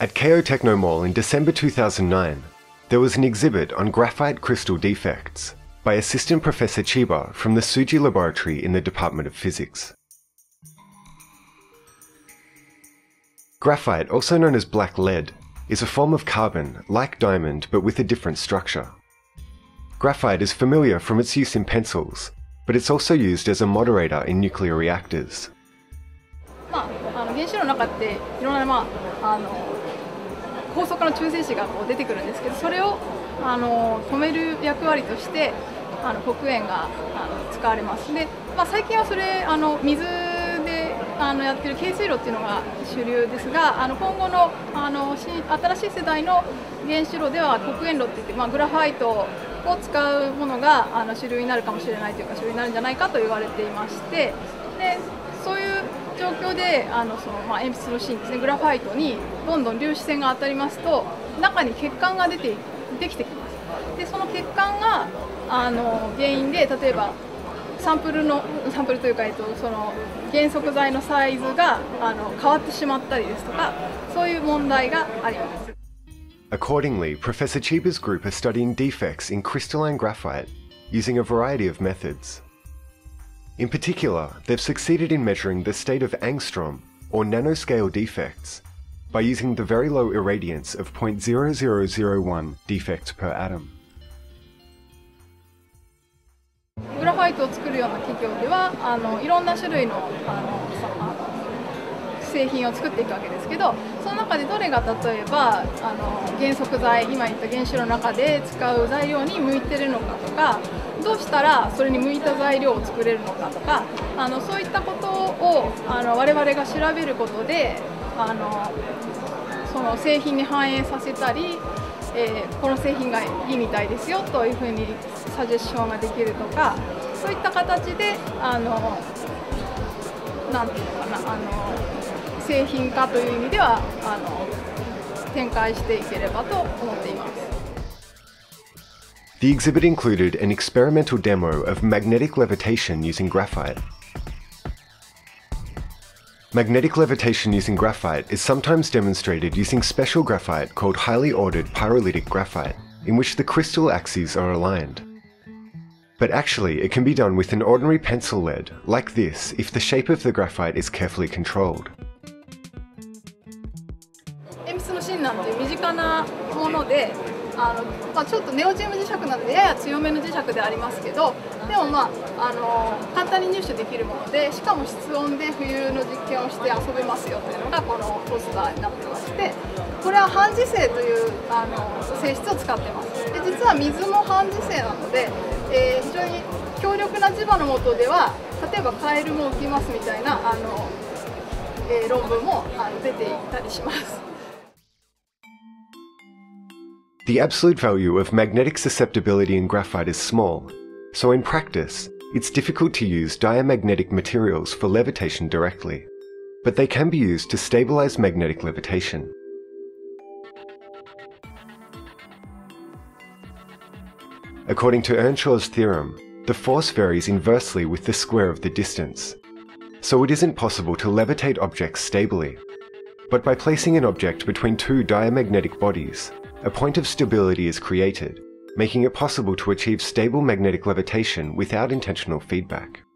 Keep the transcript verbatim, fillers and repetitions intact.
At Keio Techno-Mall in December two thousand nine, there was an exhibit on graphite crystal defects by Assistant Professor Chiba from the Tsuji Laboratory in the Department of Physics. Graphite, also known as black lead, is a form of carbon like diamond but with a different structure. Graphite is familiar from its use in pencils, but it's also used as a moderator in nuclear reactors. Accordingly, Professor Chiba's group are studying defects in crystalline graphite using a variety of methods. In particular, they've succeeded in measuring the state of angstrom, or nanoscale defects, by using the very low irradiance of zero point zero zero zero one defects per atom. The exhibit included an experimental demo of magnetic levitation using graphite. Magnetic levitation using graphite is sometimes demonstrated using special graphite called highly ordered pyrolytic graphite, in which the crystal axes are aligned. But actually, it can be done with an ordinary pencil lead, like this, if the shape of the graphite is carefully controlled. The absolute value of magnetic susceptibility in graphite is small, so in practice, it's difficult to use diamagnetic materials for levitation directly, but they can be used to stabilize magnetic levitation. According to Earnshaw's theorem, the force varies inversely with the square of the distance, so it isn't possible to levitate objects stably. But by placing an object between two diamagnetic bodies, a point of stability is created, making it possible to achieve stable magnetic levitation without intentional feedback.